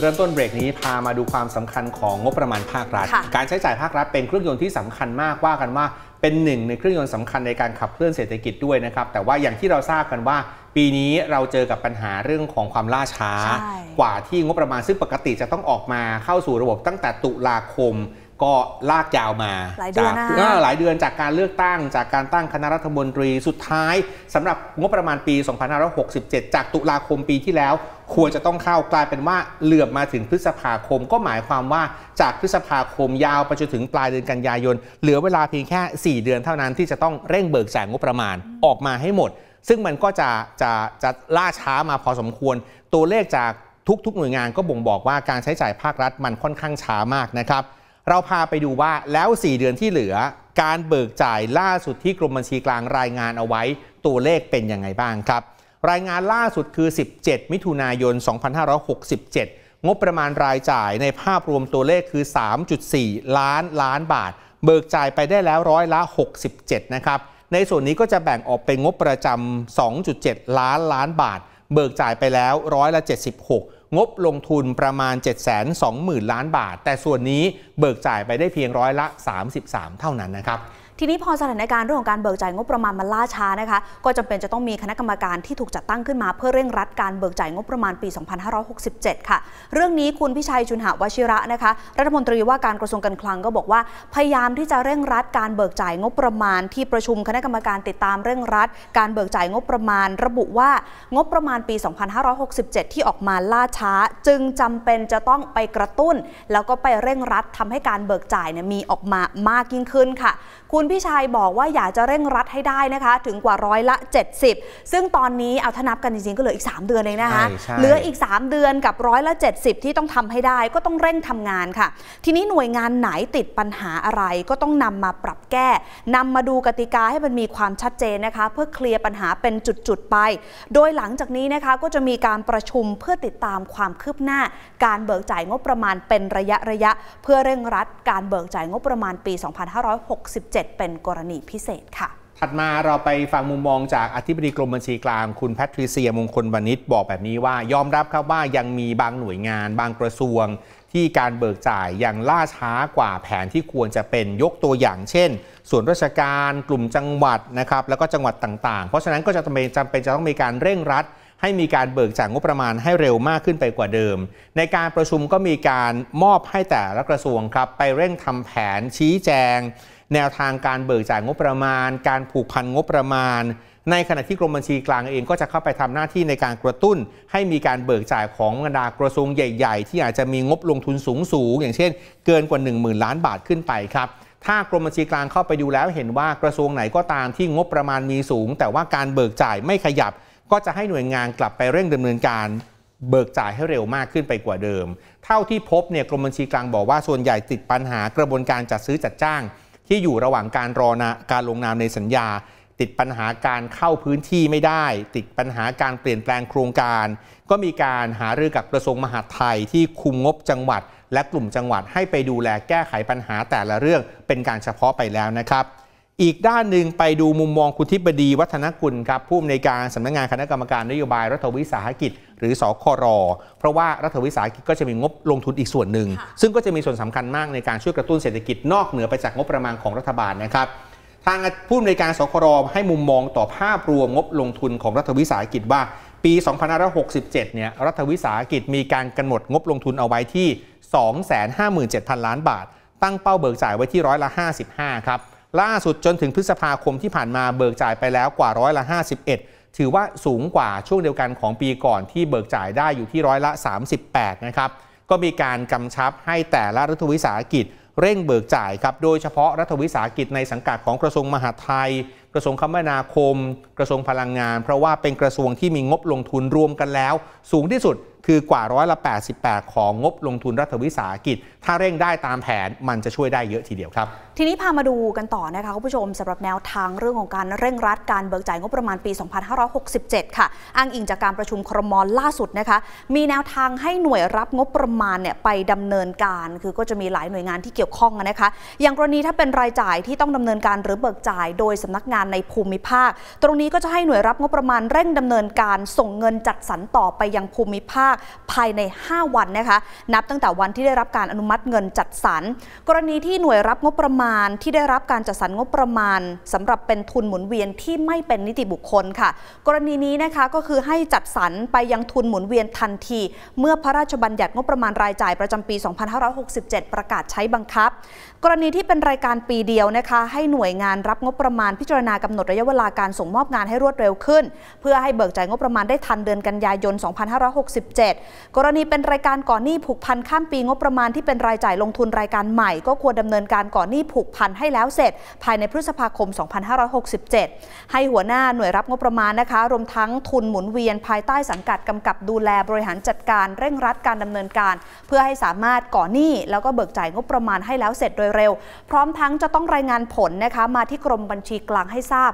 เริ่มต้นเบรกนี้พามาดูความสำคัญของงบประมาณภาครัฐการใช้จ่ายภาครัฐเป็นเครื่องยนต์ที่สำคัญมากว่ากันว่าเป็นหนึ่งในเครื่องยนต์สำคัญในการขับเคลื่อนเศรษฐกิจด้วยนะครับแต่ว่าอย่างที่เราทราบกันว่าปีนี้เราเจอกับปัญหาเรื่องของความล่าช้ากว่าที่งบประมาณซึ่งปกติจะต้องออกมาเข้าสู่ระบบตั้งแต่ตุลาคมก็ลากยาวมาจากหลายเดือนจากการเลือกตั้งจากการตั้งคณะรัฐมนตรีสุดท้ายสำหรับงบประมาณปี 2567 จากตุลาคมปีที่แล้วควรจะต้องเข้ากลายเป็นว่าเหลื่อมมาถึงพฤษภาคมก็หมายความว่าจากพฤษภาคมยาวไปจนถึงปลายเดือนกันยายนเหลือเวลาเพียงแค่4เดือนเท่านั้นที่จะต้องเร่งเบิกจ่ายงบประมาณออกมาให้หมดซึ่งมันก็จะล่าช้ามาพอสมควรตัวเลขจากทุกหน่วยงานก็บ่งบอกว่าการใช้จ่ายภาครัฐมันค่อนข้างช้ามากนะครับเราพาไปดูว่าแล้ว4เดือนที่เหลือการเบิกจ่ายล่าสุดที่กรมบัญชีกลางรายงานเอาไว้ตัวเลขเป็นยังไงบ้างครับรายงานล่าสุดคือ17มิถุนายน2567งบประมาณรายจ่ายในภาพรวมตัวเลขคือ 3.4 ล้านบาทเบิกจ่ายไปได้แล้ว67%นะครับในส่วนนี้ก็จะแบ่งออกเป็นงบประจำ 2.7 ล้านบาทเบิกจ่ายไปแล้ว76%งบลงทุนประมาณ 720,000 ล้านบาทแต่ส่วนนี้เบิกจ่ายไปได้เพียง33%เท่านั้นนะครับทีนี้พอสถานการณ์เรื่องของการเบิกจ่ายงบประมาณมันล่าช้านะคะก็จำเป็นจะต้องมีคณะกรรมการที่ถูกจัดตั้งขึ้นมาเพื่อเร่งรัดการเบิกจ่ายงบประมาณปี 2567 ค่ะเรื่องนี้คุณพิชัย จุลหวชิระนะคะรัฐมนตรีว่าการกระทรวงการคลังก็บอกว่าพยายามที่จะเร่งรัดการเบิกจ่ายงบประมาณที่ประชุมคณะกรรมการติดตามเร่งรัดการเบิกจ่ายงบประมาณระบุว่างบประมาณปี 2567 ที่ออกมาล่าช้าจึงจำเป็นจะต้องไปกระตุ้นแล้วก็ไปเร่งรัดทำให้การเบิกจ่ายเนี่ยมีออกมามากยิ่งขึ้นค่ะคุณพี่ชัยบอกว่าอยากจะเร่งรัดให้ได้นะคะถึงกว่า70%ซึ่งตอนนี้เอาถ้านับกันจริงๆก็เหลืออีก3เดือนเองนะคะเหลืออีก3เดือนกับ70%ที่ต้องทำให้ได้ก็ต้องเร่งทำงานค่ะทีนี้หน่วยงานไหนติดปัญหาอะไรก็ต้องนำมาปรับแก้นำมาดูกติกาให้มันมีความชัดเจนนะคะเพื่อเคลียร์ปัญหาเป็นจุดๆไปโดยหลังจากนี้นะคะก็จะมีการประชุมเพื่อติดตามความคืบหน้าการเบิกจ่ายงบประมาณเป็นระยะเพื่อเร่งรัดการเบิกจ่ายงบประมาณปี 2567เป็นกรณีพิเศษค่ะถัดมาเราไปฟังมุมมองจากอธิบดีกรมบัญชีกลางคุณแพทริเซียมงคลวณิชบอกแบบนี้ว่ายอมรับครับว่ายังมีบางหน่วยงานบางกระทรวงที่การเบิกจ่ายยังล่าช้ากว่าแผนที่ควรจะเป็นยกตัวอย่างเช่นส่วนราชการกลุ่มจังหวัดนะครับแล้วก็จังหวัดต่างๆเพราะฉะนั้นก็จะจำเป็นจะต้องมีการเร่งรัดให้มีการเบิกจ่ายงบประมาณให้เร็วมากขึ้นไปกว่าเดิมในการประชุมก็มีการมอบให้แต่ละกระทรวงครับไปเร่งทำแผนชี้แจงแนวทางการเบิกจ่ายงบประมาณการผูกพันงบประมาณในขณะที่กรมบัญชีกลางเองก็จะเข้าไปทำหน้าที่ในการกระตุ้นให้มีการเบิกจ่ายของบรรดากระทรวงใหญ่ๆที่อาจจะมีงบลงทุนสูงอย่างเช่นเกินกว่า 10,000 ล้านบาทขึ้นไปครับถ้ากรมบัญชีกลางเข้าไปดูแล้วเห็นว่ากระทรวงไหนก็ตามที่งบประมาณมีสูงแต่ว่าการเบิกจ่ายไม่ขยับก็จะให้หน่วยงานกลับไปเร่งดำเนินการเบิกจ่ายให้เร็วมากขึ้นไปกว่าเดิมเท่าที่พบเนี่ยกรมบัญชีกลางบอกว่าส่วนใหญ่ติดปัญหากระบวนการจัดซื้อจัดจ้างที่อยู่ระหว่างการรอการลงนามในสัญญาติดปัญหาการเข้าพื้นที่ไม่ได้ติดปัญหาการเปลี่ยนแปลงโครงการก็มีการหารือกับกระทรวงมหาดไทยที่คุมงบจังหวัดและกลุ่มจังหวัดให้ไปดูแลแก้ไขปัญหาแต่ละเรื่องเป็นการเฉพาะไปแล้วนะครับอีกด้านหนึ่งไปดูมุมมองคุณทิบดีวัฒนกุลครับผู้อำนวยการสำนักงานคณะกรรมการนโยบายรัฐวิสาหกิจหรือสคร.เพราะว่ารัฐวิสาหกิจก็จะมีงบลงทุนอีกส่วนหนึ่งซึ่งก็จะมีส่วนสำคัญมากในการช่วยกระตุ้นเศรษฐกิจนอกเหนือไปจากงบประมาณของรัฐบาลนะครับทางผู้อำนวยการสคร.ให้มุมมองต่อภาพรวมงบลงทุนของรัฐวิสาหกิจว่าปี 2567 เนี่ยรัฐวิสาหกิจมีการกำหนดงบลงทุนเอาไว้ที่ 257,000 ล้านบาทตั้งเป้าเบิกจ่ายไว้ที่55%ครับล่าสุดจนถึงพฤษภาคมที่ผ่านมาเบิกจ่ายไปแล้วกว่า51%ถือว่าสูงกว่าช่วงเดียวกันของปีก่อนที่เบิกจ่ายได้อยู่ที่38%นะครับก็มีการกำชับให้แต่ละรัฐวิสาหกิจเร่งเบิกจ่ายครับโดยเฉพาะรัฐวิสาหกิจในสังกัดของกระทรวงมหาดไทยกระทรวงคมนาคมกระทรวงพลังงานเพราะว่าเป็นกระทรวงที่มีงบลงทุนรวมกันแล้วสูงที่สุดคือกว่า88%ของงบลงทุนรัฐวิสาหกิจถ้าเร่งได้ตามแผนมันจะช่วยได้เยอะทีเดียวครับทีนี้พามาดูกันต่อนะคะคุณผู้ชมสำหรับแนวทางเรื่องของการเร่งรัดการเบิกจ่ายงบประมาณปี 2567 ค่ะอ้างอิงจากการประชุมครม.ล่าสุดนะคะมีแนวทางให้หน่วยรับงบประมาณเนี่ยไปดำเนินการคือก็จะมีหลายหน่วยงานที่เกี่ยวข้องนะคะอย่างกรณีถ้าเป็นรายจ่ายที่ต้องดำเนินการหรือเบิกจ่ายโดยสำนักงานในภูมิภาคตรงนี้ก็จะให้หน่วยรับงบประมาณเร่งดำเนินการส่งเงินจัดสรรต่อไปยังภูมิภาค ภายใน5วันนะคะนับตั้งแต่วันที่ได้รับการอนุมัติเงินจัดสรรกรณีที่หน่วยรับงบประมาณที่ได้รับการจัดสรรงบประมาณสำหรับเป็นทุนหมุนเวียนที่ไม่เป็นนิติบุคคลค่ะกรณีนี้นะคะก็คือให้จัดสรรไปยังทุนหมุนเวียนทันทีเมื่อพระราชบัญญัติงบประมาณรายจ่ายประจำปี 2567 ประกาศใช้บังคับกรณีที่เป็นรายการปีเดียวนะคะให้หน่วยงานรับงบประมาณพิจารณากำหนดระยะเวลาการส่งมอบงานให้รวดเร็วขึ้นเพื่อให้เบิกจ่ายงบประมาณได้ทันเดือนกันยายน 2567 กรณีเป็นรายการก่อนหนี้ผูกพันข้ามปีงบประมาณที่เป็นรายจ่ายลงทุนรายการใหม่ก็ควรดำเนินการก่อนหนี้ผูกพันให้แล้วเสร็จภายในพฤษภาคม 2567 ให้หัวหน้าหน่วยรับงบประมาณนะคะรวมทั้งทุนหมุนเวียนภายใต้สังกัดกำกับดูแลบริหารจัดการเร่งรัดการดำเนินการเพื่อให้สามารถก่อหนี้แล้วก็เบิกจ่ายงบประมาณให้แล้วเสร็จโดยเร็วพร้อมทั้งจะต้องรายงานผลนะคะมาที่กรมบัญชีกลางให้ทราบ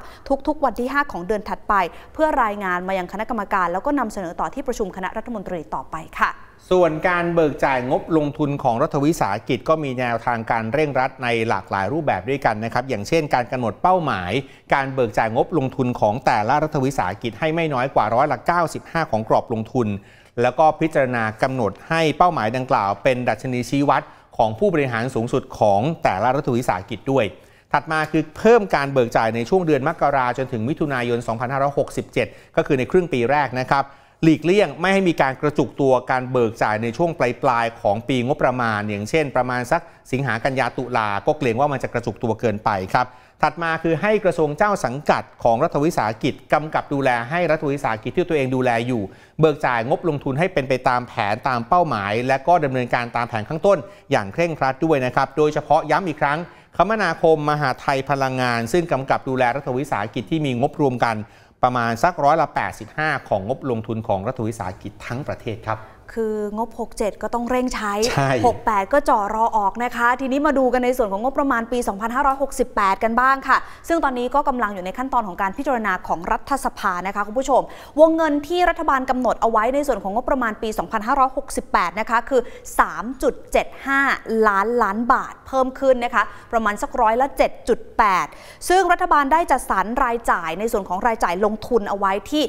ทุกๆวันที่5ของเดือนถัดไปเพื่อรายงานมายังคณะกรรมการแล้วก็นำเสนอต่อที่ประชุมคณะรัฐมนตรีต่อไปค่ะส่วนการเบิกจ่ายงบลงทุนของรัฐวิสาหกิจก็มีแนวทางการเร่งรัดในหลากหลายรูปแบบด้วยกันนะครับอย่างเช่นการกำหนดเป้าหมายการเบิกจ่ายงบลงทุนของแต่ละรัฐวิสาหกิจให้ไม่น้อยกว่า95%ของกรอบลงทุนแล้วก็พิจารณากำหนดให้เป้าหมายดังกล่าวเป็นดัชนีชี้วัดของผู้บริหารสูงสุดของแต่ละรัฐวิสาหกิจด้วยถัดมาคือเพิ่มการเบิกจ่ายในช่วงเดือนมกราจนถึงมิถุนายน 2567 ก็คือในครึ่งปีแรกนะครับหลีกเลี่ยงไม่ให้มีการกระจุกตัวการเบิกจ่ายในช่วงปลายๆของปีงบประมาณอย่างเช่นประมาณสักสิงหากันยาตุลาก็เกรงว่ามันจะกระจุกตัวเกินไปครับถัดมาคือให้กระทรวงเจ้าสังกัดของรัฐวิสาหกิจกำกับดูแลให้รัฐวิสาหกิจที่ตัวเองดูแลอยู่เบิกจ่ายงบลงทุนให้เป็นไปตามแผนตามเป้าหมายและก็ดำเนินการตามแผนข้างต้นอย่างเคร่งครัดด้วยนะครับโดยเฉพาะย้ำอีกครั้งคมนาคมมหาดไทยพลังงานซึ่งกำกับดูแลรัฐวิสาหกิจที่มีงบรวมกันประมาณสัก85%ของงบลงทุนของรัฐวิสาหกิจทั้งประเทศครับคืองบ67ก็ต้องเร่งใช้68ก็จ่อรอออกนะคะทีนี้มาดูกันในส่วนของงบประมาณปี2568กันบ้างค่ะซึ่งตอนนี้ก็กำลังอยู่ในขั้นตอนของการพิจารณาของรัฐสภานะคะคุณผู้ชมวงเงินที่รัฐบาลกำหนดเอาไว้ในส่วนของงบประมาณปี2568นะคะคือ 3.75 ล้านบาทเพิ่มขึ้นนะคะประมาณสัก7.8% ซึ่งรัฐบาลได้จัดสรรรายจ่ายในส่วนของรายจ่ายลงทุนเอาไว้ที่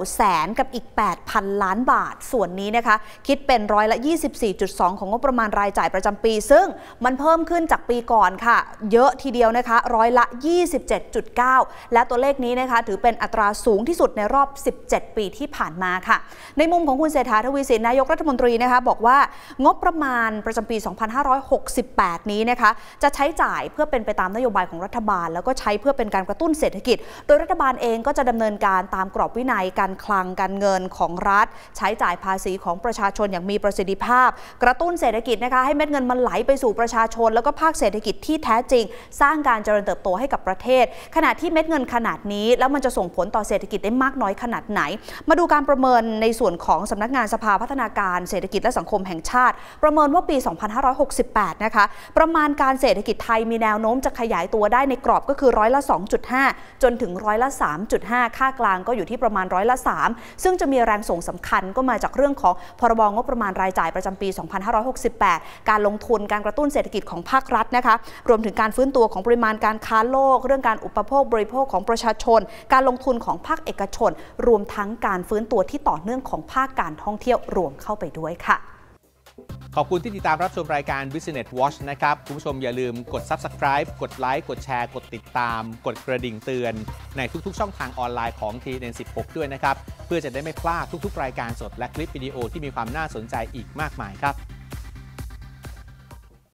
900,000 กับอีก 8,000 ล้านบาทส่วนนี้นะคะคิดเป็น24.2% ของงบประมาณรายจ่ายประจำปีซึ่งมันเพิ่มขึ้นจากปีก่อนค่ะเยอะทีเดียวนะคะ27.9% และตัวเลขนี้นะคะถือเป็นอัตราสูงที่สุดในรอบ17 ปีที่ผ่านมาค่ะในมุมของคุณเศรษฐาทวีสินนายกรัฐมนตรีนะคะบอกว่างบประมาณประจำปี2568นี้นะคะจะใช้จ่ายเพื่อเป็นไปตามนโยบายของรัฐบาลแล้วก็ใช้เพื่อเป็นการกระตุ้นเศรษฐกิจโดยรัฐบาลเองก็จะดำเนินการตามกรอบวินัยการคลังการเงินของรัฐใช้จ่ายภาษีของประชาชนอย่างมีประสิทธิภาพกระตุ้นเศรษฐกิจนะคะให้เม็ดเงินมันไหลไปสู่ประชาชนแล้วก็ภาคเศรษฐกิจที่แท้จริงสร้างการเจริญเติบโตให้กับประเทศขณะที่เม็ดเงินขนาดนี้แล้วมันจะส่งผลต่อเศรษฐกิจได้มากน้อยขนาดไหนมาดูการประเมินในส่วนของสำนักงานสภาพัฒนาการเศรษฐกิจและสังคมแห่งชาติประเมินว่าปี 2568 นะคะประมาณการเศรษฐกิจไทยมีแนวโน้มจะขยายตัวได้ในกรอบก็คือ2.5% จนถึง3.5% ค่ากลางก็อยู่ที่ประมาณ3% ซึ่งจะมีแรงส่งสำคัญก็มาจากเรื่องของพรบงบประมาณรายจ่ายประจำปี 2568 การลงทุนการกระตุ้นเศรษฐกิจของภาครัฐนะคะรวมถึงการฟื้นตัวของปริมาณการค้าโลกเรื่องการอุปโภคบริโภคของประชาชนการลงทุนของภาคเอกชนรวมทั้งการฟื้นตัวที่ต่อเนื่องของภาคการท่องเที่ยวรวมเข้าไปด้วยค่ะขอบคุณที่ติดตามรับชมรายการ Business Watch นะครับคุณผู้ชมอย่าลืมกด Subscribe กดไลค์กดแชร์กดติดตามกดกระดิ่งเตือนในทุกๆช่องทางออนไลน์ของ TNN 16ด้วยนะครับเพื่อจะได้ไม่พลาดทุกๆรายการสดและคลิปวิดีโอที่มีความน่าสนใจอีกมากมายครับ